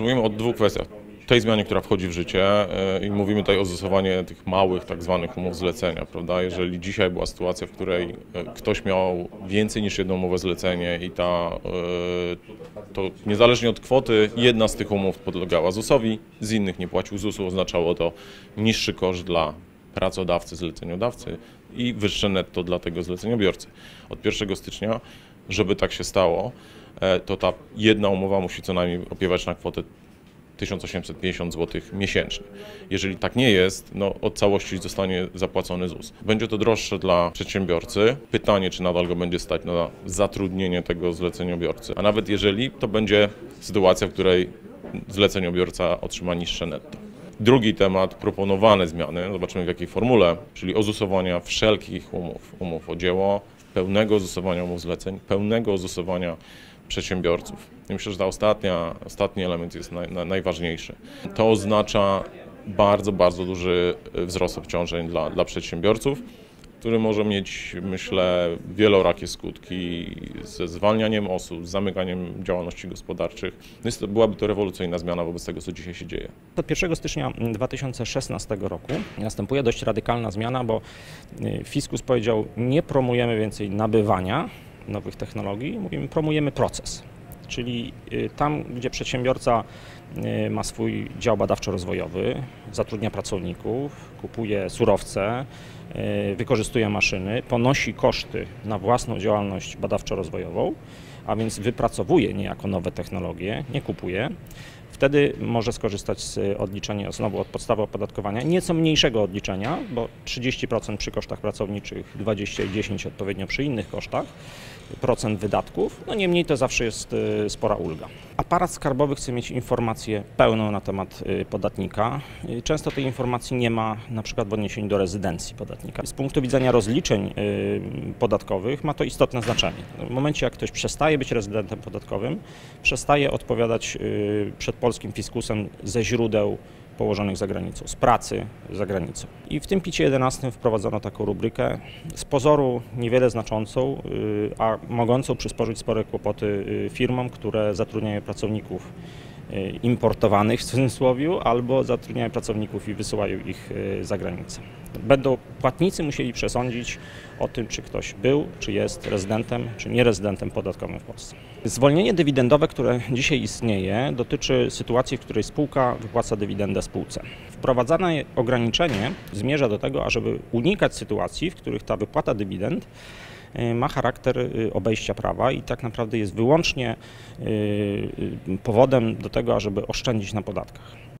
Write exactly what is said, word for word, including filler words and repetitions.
Mówimy o dwóch kwestiach. Tej zmianie, która wchodzi w życie i mówimy tutaj o zastosowaniu tych małych tak zwanych umów zlecenia, prawda? Jeżeli dzisiaj była sytuacja, w której ktoś miał więcej niż jedną umowę zlecenie i ta, to niezależnie od kwoty jedna z tych umów podlegała zusowi, z innych nie płacił zusu, oznaczało to niższy koszt dla pracodawcy, zleceniodawcy i wyższe netto dla tego zleceniobiorcy. Od pierwszego stycznia, żeby tak się stało, to ta jedna umowa musi co najmniej opiewać na kwotę tysiąc osiemset pięćdziesiąt złotych miesięcznie. Jeżeli tak nie jest, no od całości zostanie zapłacony ZUS. Będzie to droższe dla przedsiębiorcy. Pytanie, czy nadal go będzie stać na zatrudnienie tego zleceniobiorcy. A nawet jeżeli, to będzie sytuacja, w której zleceniobiorca otrzyma niższe netto. Drugi temat, proponowane zmiany, zobaczymy w jakiej formule, czyli ozusowania wszelkich umów, umów o dzieło, pełnego ozusowania umów zleceń, pełnego ozusowania przedsiębiorców. I myślę, że ta ostatnia, ostatni element jest naj, na, najważniejszy. To oznacza bardzo, bardzo duży wzrost obciążeń dla, dla przedsiębiorców, który może mieć, myślę, wielorakie skutki ze zwalnianiem osób, z zamykaniem działalności gospodarczych. Jest to, byłaby to rewolucyjna zmiana wobec tego, co dzisiaj się dzieje. Od pierwszego stycznia dwa tysiące szesnastego roku następuje dość radykalna zmiana, bo fiskus powiedział, nie promujemy więcej nabywania nowych technologii, mówimy, promujemy proces. Czyli tam, gdzie przedsiębiorca ma swój dział badawczo-rozwojowy, zatrudnia pracowników, kupuje surowce, wykorzystuje maszyny, ponosi koszty na własną działalność badawczo-rozwojową, a więc wypracowuje niejako nowe technologie, nie kupuje, wtedy może skorzystać z odliczenia znowu od podstawy opodatkowania, nieco mniejszego odliczenia, bo trzydzieści procent przy kosztach pracowniczych, dwadzieścia i dziesięć procent odpowiednio przy innych kosztach, procent wydatków, no niemniej to zawsze jest spora ulga. Aparat skarbowy chce mieć informację pełną na temat podatnika. Często tej informacji nie ma, na przykład w odniesieniu do rezydencji podatnika. Z punktu widzenia rozliczeń podatkowych ma to istotne znaczenie. W momencie, jak ktoś przestaje być rezydentem podatkowym, przestaje odpowiadać przed polskim fiskusem ze źródeł położonych za granicą, z pracy za granicą. I w tym picie jedenastym wprowadzono taką rubrykę, z pozoru niewiele znaczącą, a mogącą przysporzyć spore kłopoty firmom, które zatrudniają pracowników importowanych w cudzysłowie, albo zatrudniają pracowników i wysyłają ich za granicę. Będą płatnicy musieli przesądzić o tym, czy ktoś był, czy jest rezydentem, czy nierezydentem podatkowym w Polsce. Zwolnienie dywidendowe, które dzisiaj istnieje, dotyczy sytuacji, w której spółka wypłaca dywidendę spółce. Wprowadzane ograniczenie zmierza do tego, ażeby unikać sytuacji, w których ta wypłata dywidend ma charakter obejścia prawa i tak naprawdę jest wyłącznie powodem do tego, ażeby oszczędzić na podatkach.